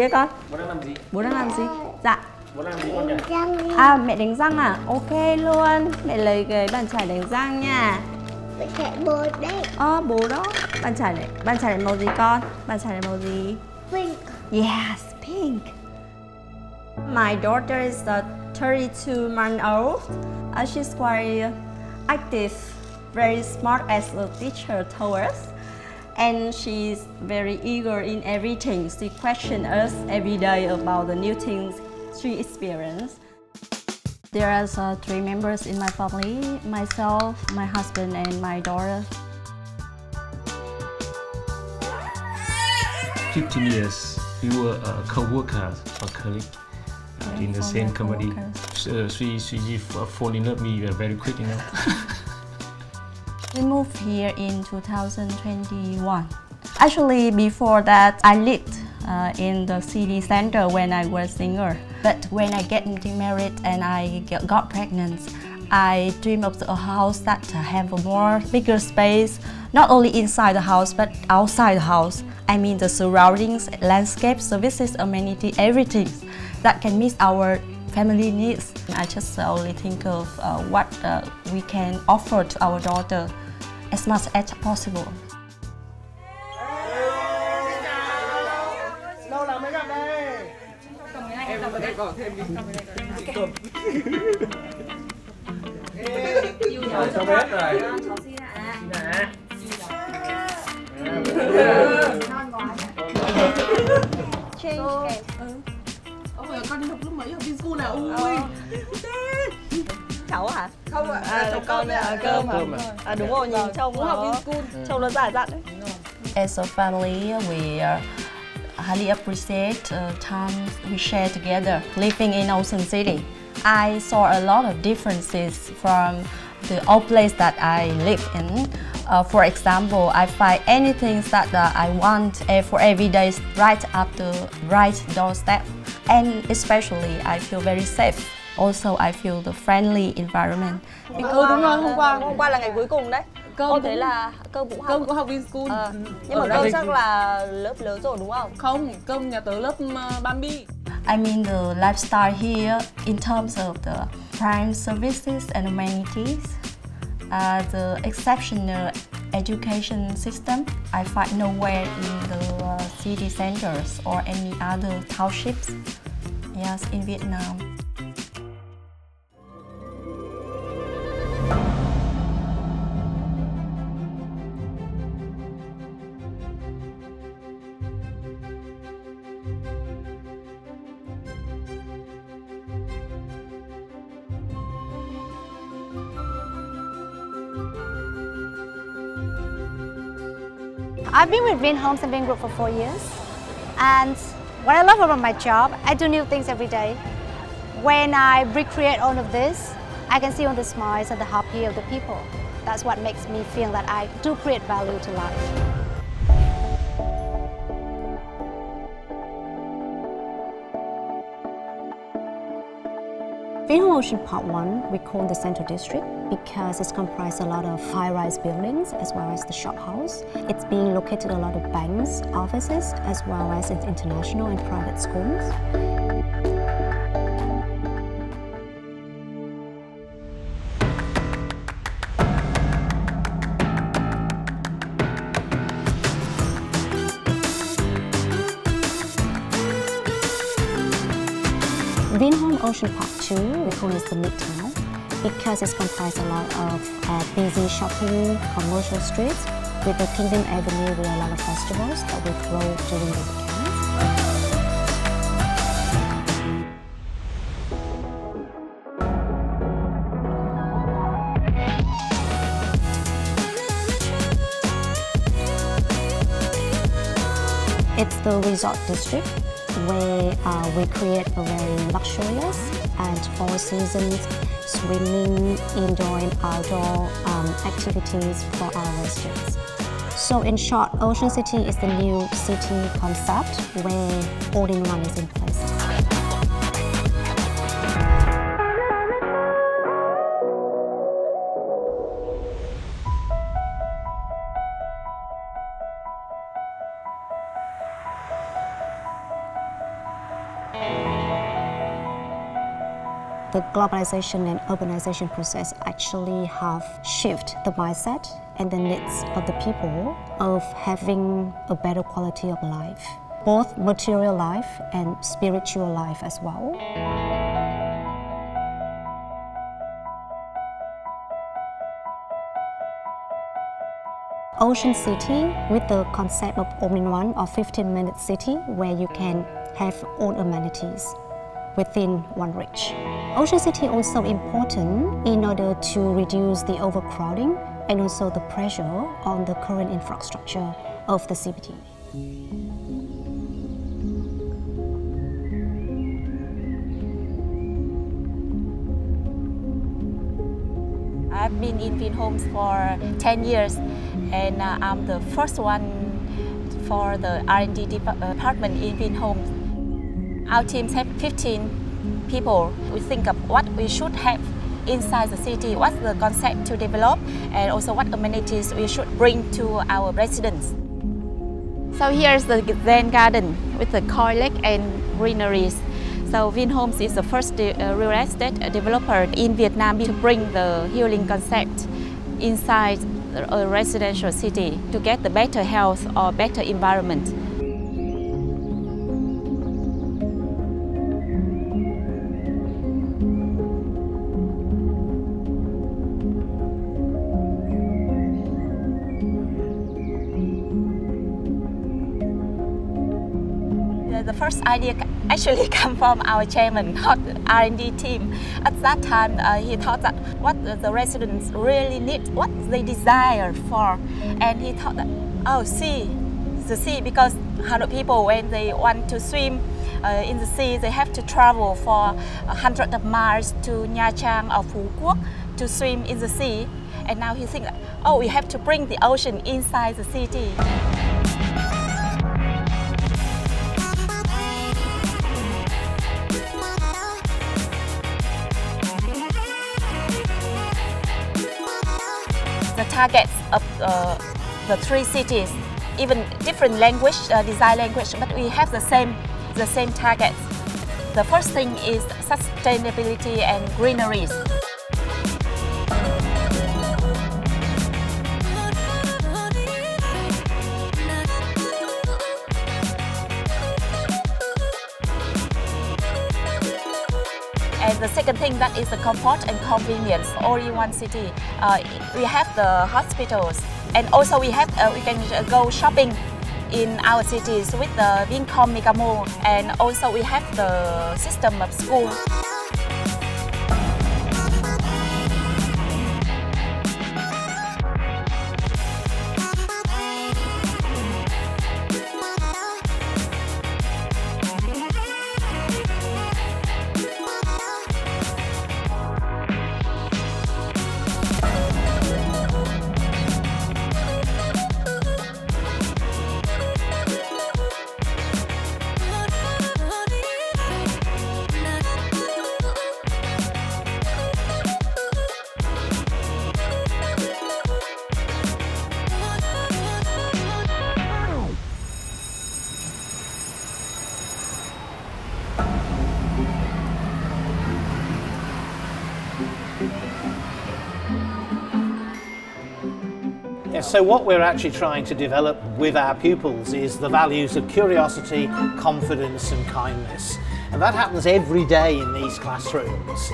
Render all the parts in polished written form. gì đấy con? Bố đang làm gì? Bố đang làm gì? Dạ. Bố làm gì con nhỉ? À, mẹ đánh răng à? Ok luôn. Mẹ lấy cái bàn chải đánh răng nha. Mẹ chạy bố đấy. Ờ, bố đó. Bàn chải này màu gì con? Bàn chải này màu gì? Pink. Yes, pink. My daughter is 32 months old. She's quite active, very smart as a teacher towards, and she's very eager in everything. She questions us every day about the new things she experiences. There are 3 members in my family: myself, my husband, and my daughter. 15 years, we were co-workers or colleagues. In the same company, she fall in love me very quick, you know. We moved here in 2021. Actually, before that, I lived in the city center when I was single. But when I get married and I got pregnant, I dream of a house that have a more bigger space, not only inside the house but outside the house. I mean the surroundings, landscape, services, amenity, everything that can meet our family needs. I just only think of what we can offer to our daughter as much as possible. Con đi học lớp mấy, học đi school nào? Ui, cháu hả? Không ạ, con ở cơm hả? À đúng rồi, nhìn trông cũng học đi school, trông nó giả dặn đấy. As a family, we highly appreciate time we share together. Living in Ocean City, I saw a lot of differences from the old place that I live in. For example, I find anything that I want for every day right up the right doorstep. And especially, I feel very safe. Also, I feel the friendly environment. Ừ, đúng rồi, hôm qua là ngày cuối cùng đấy. Con thấy là cơm cũng học in school. Nhưng mà cơm chắc là lớp lớn rồi đúng không? Không, cơm nhà tớ lớp Bambi. I mean the lifestyle here in terms of the prime services and amenities, the exceptional education system I find nowhere in the city centers or any other townships. Yes, in Vietnam. I've been with Vinhomes and Vingroup for 4 years, and what I love about my job, I do new things every day. When I recreate all of this, I can see all the smiles and the happy of the people. That's what makes me feel that I do create value to life. Vinhomes Ocean Part 1, we call the Central District because it's comprised a lot of high-rise buildings as well as the shop house. It's being located a lot of banks, offices, as well as international and private schools. Vinhomes Ocean Part 2, we call this the Midtown, because it's comprised a lot of busy shopping, commercial streets. With the Kingdom Avenue, we have a lot of festivals that we throw during the weekends. It's the resort district, where we create a very luxurious and all seasons swimming, indoor and outdoor activities for our residents. So in short, Ocean City is the new city concept where All-in-One is in place. the globalization and urbanization process actually have shifted the mindset and the needs of the people of having a better quality of life, both material life and spiritual life as well. Ocean City, with the concept of Omni One, or 15-minute city, where you can have all amenities within one reach. Ocean City also important in order to reduce the overcrowding and also the pressure on the current infrastructure of the CBD. I've been in Vinhomes for 10 years and I'm the first one for the R&D department in Vinhomes. Our teams have 15 people. We think of what we should have inside the city, what's the concept to develop, and also what amenities we should bring to our residents. So here's the Zen Garden with the koi lake and greeneries. So Vinhomes is the first real estate developer in Vietnam to bring the healing concept inside a residential city to get the better health or better environment. The first idea actually came from our chairman, not the R&D team. At that time, he thought that what the residents really need, what they desire for. And he thought that, oh, sea, the sea, because Hanoi people, when they want to swim in the sea, they have to travel for hundreds of miles to Nha Trang or Phu Quoc to swim in the sea. And now he thinks, oh, we have to bring the ocean inside the city. The targets of the three cities, even different language, design language, but we have the same targets. The first thing is sustainability and greeneries. And the second thing, that is the comfort and convenience. All in one city, we have the hospitals, and also we have we can go shopping in our cities with the Vincom Megamall, and also we have the system of school. So what we're actually trying to develop with our pupils is the values of curiosity, confidence and kindness. And that happens every day in these classrooms.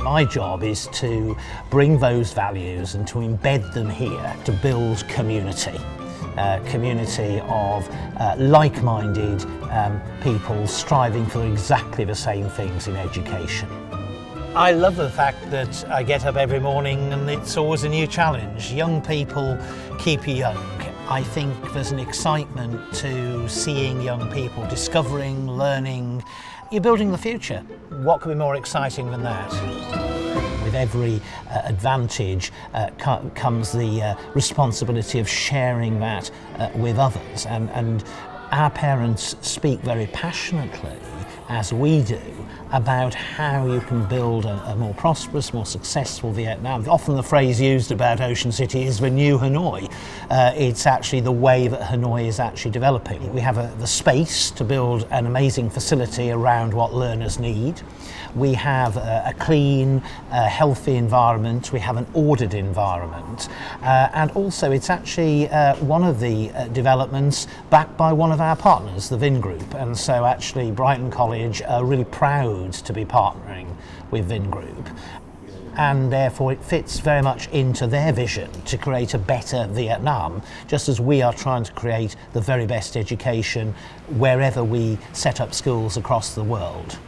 My job is to bring those values and to embed them here to build community. Community of like-minded people striving for exactly the same things in education. I love the fact that I get up every morning and it's always a new challenge. Young people keep you young. I think there's an excitement to seeing young people discovering, learning. You're building the future. What could be more exciting than that? With every advantage comes the responsibility of sharing that with others and our parents speak very passionately, as we do, about how you can build a more prosperous, more successful Vietnam. Often the phrase used about Ocean City is the new Hanoi. It's actually the way that Hanoi is actually developing. We have the space to build an amazing facility around what learners need. We have a clean, healthy environment. We have an ordered environment. And also it's actually one of the developments backed by one of our partners, the Vingroup. And so actually Brighton College are really proud to be partnering with Vingroup, and therefore it fits very much into their vision to create a better Vietnam, just as we are trying to create the very best education wherever we set up schools across the world.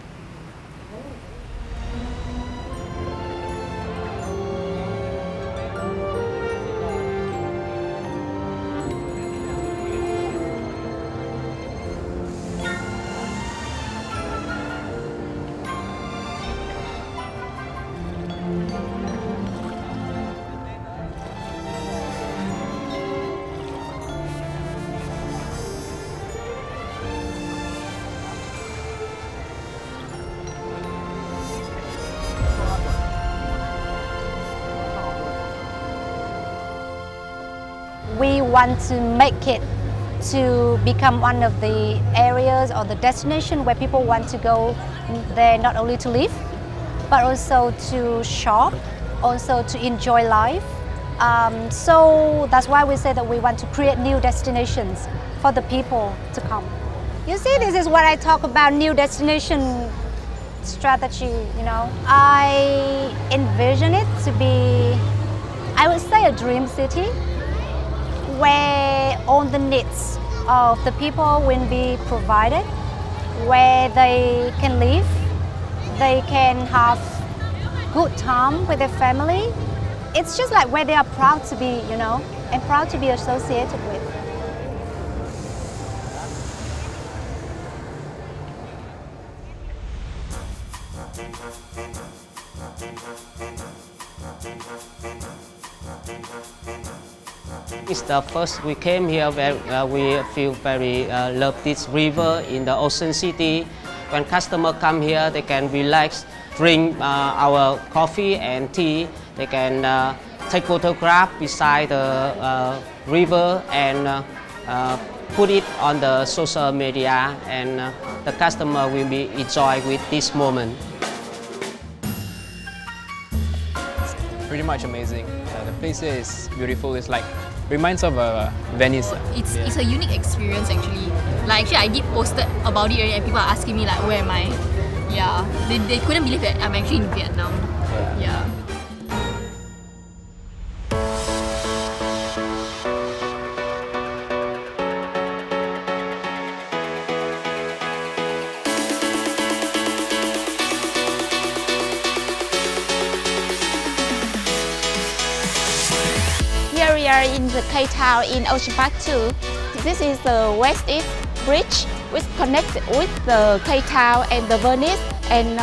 We want to make it to become one of the areas or the destination where people want to go there not only to live, but also to shop, also to enjoy life. So that's why we say that we want to create new destinations for the people to come. You see, this is what I talk about, new destination strategy, you know. I envision it to be, I would say, a dream city, where all the needs of the people will be provided, where they can live, they can have good time with their family. It's just like where they are proud to be, you know, and proud to be associated with. It's the first we came here where we feel very love this river in the Ocean City. When customers come here, they can relax, drink our coffee and tea. They can take photograph beside the river and put it on the social media, and the customer will be enjoy with this moment. It's pretty much amazing. The place here is beautiful. It's like reminds of Venice. It's a unique experience actually. Like actually I did posted about it and people are asking me like, where am I? Yeah, they couldn't believe that I'm actually in Vietnam. Yeah. We are in the K-Town in Ocean Park 2. This is the West East Bridge, which connects with the K-Town and the Venice, and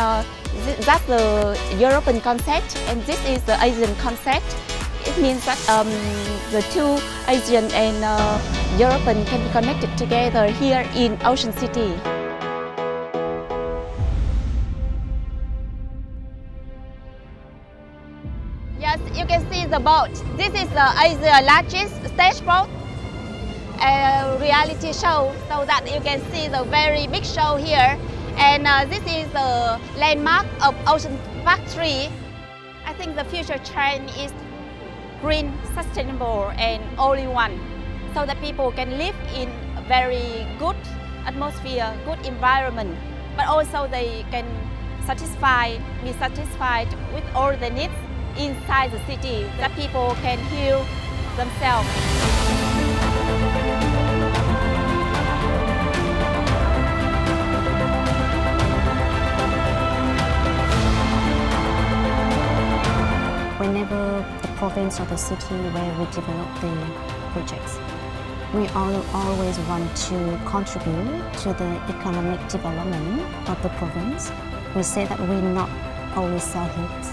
that's the European concept, and this is the Asian concept. It means that the two Asian and European can be connected together here in Ocean City. You can see the boat. This is Asia's largest stage boat, a reality show, so that you can see the very big show here. And this is the landmark of Ocean Factory. I think the future trend is green, sustainable, and Omni One, so that people can live in a very good atmosphere, good environment, but also they can be satisfied with all the needs inside the city, that people can heal themselves. Whenever the province or the city where we develop the projects, we always want to contribute to the economic development of the province. We say that we not only sell goods,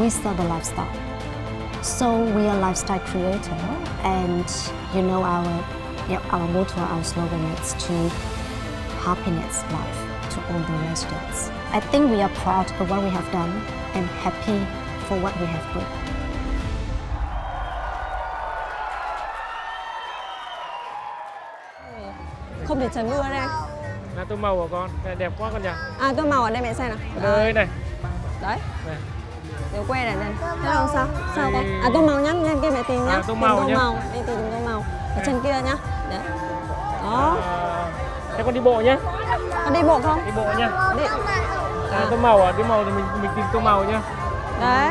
we sell the lifestyle. So we are lifestyle creator, and you know our our motto, our slogan is to happiness life to all the residents. I think we are proud of what we have done and happy for what we have done. Không thể trời mưa đây anh. Là tô màu của con, đẹp quá con nhỉ. À, tô màu ở đây mẹ xem nào. Đây này. Đấy. Này. Điều que này này. Thế là sao? Sao con? À, tô màu nhá, lên kia mẹ tìm nhá. À, tô màu nhá. Đi tìm tô màu. Ở chân kia nhá. Đấy. Đó. Thế con đi bộ nhá. Con đi bộ không? Đi bộ nhá. Đi. À, tô màu à, đi màu thì mình tìm tô màu nhá. Đấy.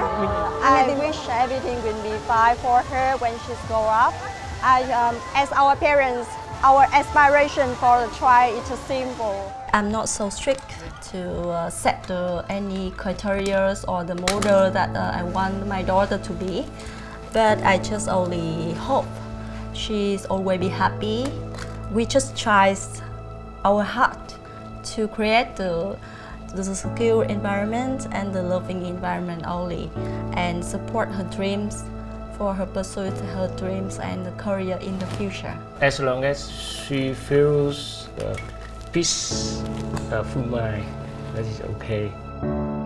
I wish everything will be fine for her when she grow up. As our parents, our aspiration for the child is simple. I'm not so strict to set any criteria or the model that I want my daughter to be, but I just only hope she's always be happy. We just try our heart to create the secure environment and the loving environment only, and support her dreams. For her pursuit, her dreams and the career in the future. As long as she feels peace, full mind, that is okay.